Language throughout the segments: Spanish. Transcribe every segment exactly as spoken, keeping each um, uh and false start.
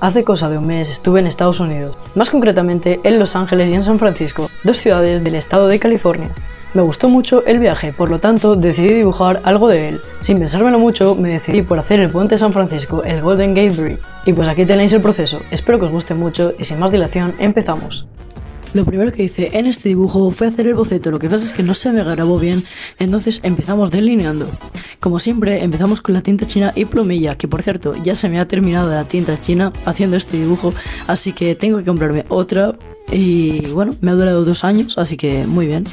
Hace cosa de un mes estuve en Estados Unidos, más concretamente en Los Ángeles y en San Francisco, dos ciudades del estado de California. Me gustó mucho el viaje, por lo tanto decidí dibujar algo de él. Sin pensármelo mucho, me decidí por hacer el puente de San Francisco, el Golden Gate Bridge. Y pues aquí tenéis el proceso, espero que os guste mucho y sin más dilación, empezamos. Lo primero que hice en este dibujo fue hacer el boceto, lo que pasa es que no se me grabó bien, entonces empezamos delineando. Como siempre, empezamos con la tinta china y plumilla, que por cierto, ya se me ha terminado la tinta china haciendo este dibujo, así que tengo que comprarme otra y bueno, me ha durado dos años, así que muy bien.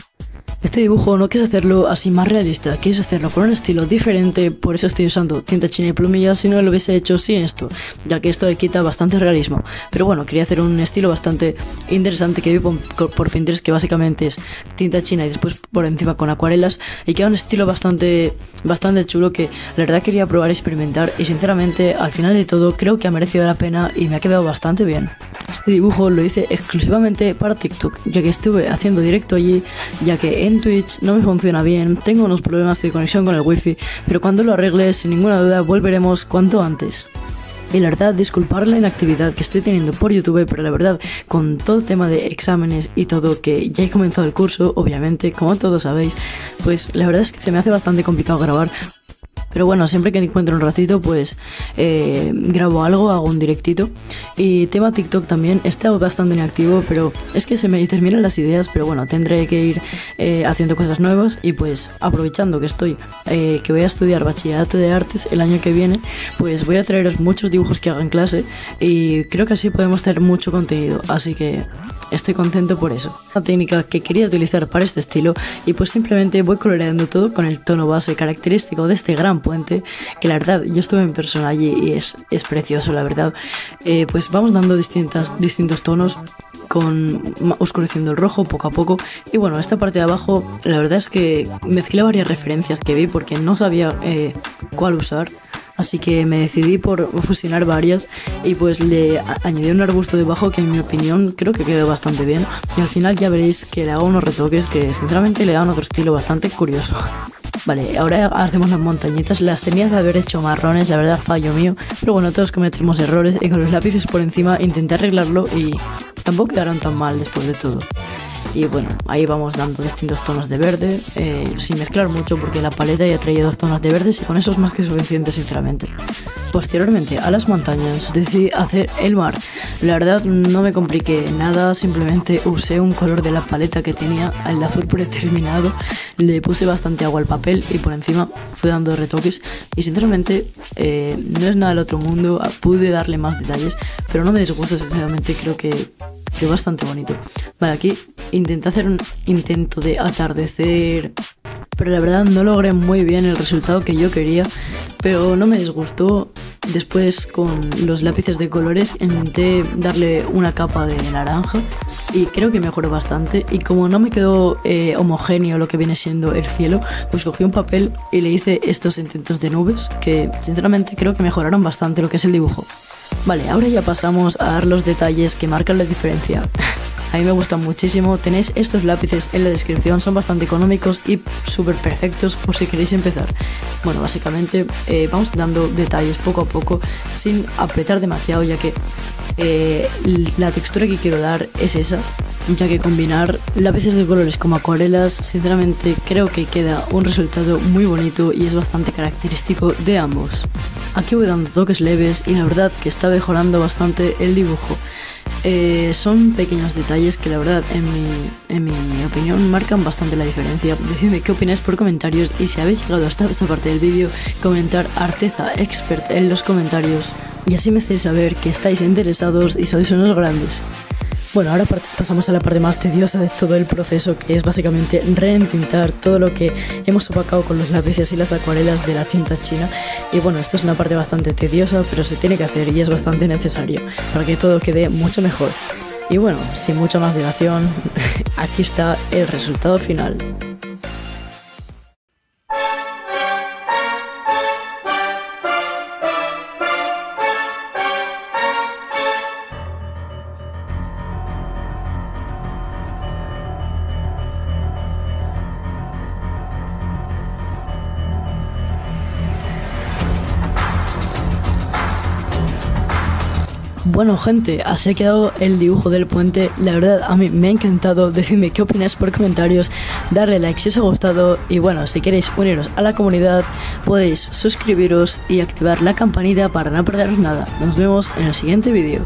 Este dibujo no quise hacerlo así más realista, quise hacerlo con un estilo diferente, por eso estoy usando tinta china y plumilla, si no lo hubiese hecho sin esto, ya que esto le quita bastante realismo. Pero bueno, quería hacer un estilo bastante interesante que vi por, por Pinterest, que básicamente es tinta china y después por encima con acuarelas, y queda un estilo bastante, bastante chulo que la verdad quería probar, experimentar, y sinceramente al final de todo creo que ha merecido la pena y me ha quedado bastante bien. Este dibujo lo hice exclusivamente para TikTok, ya que estuve haciendo directo allí, ya que en Twitch no me funciona bien, tengo unos problemas de conexión con el wifi, pero cuando lo arregle sin ninguna duda volveremos cuanto antes. Y la verdad, disculpar la inactividad que estoy teniendo por YouTube, pero la verdad, con todo el tema de exámenes y todo, que ya he comenzado el curso, obviamente, como todos sabéis, pues la verdad es que se me hace bastante complicado grabar. Pero bueno, siempre que encuentro un ratito, pues eh, grabo algo, hago un directito. Y tema TikTok también, está bastante inactivo, pero es que se me terminan las ideas. Pero bueno, tendré que ir eh, haciendo cosas nuevas y pues aprovechando que estoy, eh, que voy a estudiar bachillerato de artes el año que viene, pues voy a traeros muchos dibujos que haga en clase y creo que así podemos tener mucho contenido, así que estoy contento por eso. La técnica que quería utilizar para este estilo, y pues simplemente voy coloreando todo con el tono base característico de este gran puente, que la verdad yo estuve en persona allí y es, es precioso la verdad. Eh, pues vamos dando distintas, distintos tonos, con oscureciendo el rojo poco a poco. Y bueno, esta parte de abajo la verdad es que mezclé varias referencias que vi porque no sabía eh, cuál usar, así que me decidí por fusionar varias y pues le añadí un arbusto debajo que en mi opinión creo que quedó bastante bien, y al final ya veréis que le hago unos retoques que sinceramente le dan otro estilo bastante curioso. Vale, ahora hacemos las montañitas, las tenía que haber hecho marrones, la verdad fallo mío, pero bueno, todos cometemos errores y con los lápices por encima intenté arreglarlo y tampoco quedaron tan mal después de todo. Y bueno, ahí vamos dando distintos tonos de verde, eh, sin mezclar mucho porque la paleta ya traía dos tonos de verde y con eso es más que suficiente sinceramente. Posteriormente a las montañas decidí hacer el mar, la verdad no me compliqué nada, simplemente usé un color de la paleta que tenía, el azul predeterminado, le puse bastante agua al papel y por encima fui dando retoques y sinceramente eh, no es nada del otro mundo, pude darle más detalles, pero no me disgusta sinceramente, creo que que bastante bonito. Vale, aquí intenté hacer un intento de atardecer, pero la verdad no logré muy bien el resultado que yo quería, pero no me disgustó. Después con los lápices de colores intenté darle una capa de naranja y creo que mejoró bastante, y como no me quedó eh, homogéneo lo que viene siendo el cielo, pues cogí un papel y le hice estos intentos de nubes que sinceramente creo que mejoraron bastante lo que es el dibujo. Vale, ahora ya pasamos a dar los detalles que marcan la diferencia. A mí me gustan muchísimo, tenéis estos lápices en la descripción, son bastante económicos y súper perfectos por si queréis empezar. Bueno, básicamente eh, vamos dando detalles poco a poco sin apretar demasiado, ya que eh, la textura que quiero dar es esa, ya que combinar lápices de colores como acuarelas sinceramente creo que queda un resultado muy bonito y es bastante característico de ambos. Aquí voy dando toques leves y la verdad que está mejorando bastante el dibujo. Eh, son pequeños detalles que la verdad en mi, en mi opinión marcan bastante la diferencia. Decidme qué opináis por comentarios y si habéis llegado hasta esta parte del vídeo, comentar Arteza Expert en los comentarios y así me hacéis saber que estáis interesados y sois unos grandes. Bueno, ahora pasamos a la parte más tediosa de todo el proceso, que es básicamente reentintar todo lo que hemos opacado con los lápices y las acuarelas de la tinta china. Y bueno, esto es una parte bastante tediosa, pero se tiene que hacer y es bastante necesario para que todo quede mucho mejor. Y bueno, sin mucha más dilación, aquí está el resultado final. Bueno, gente, así ha quedado el dibujo del puente. La verdad, a mí me ha encantado. Decidme qué opináis por comentarios, darle like si os ha gustado. Y bueno, si queréis uniros a la comunidad, podéis suscribiros y activar la campanita para no perderos nada. Nos vemos en el siguiente vídeo.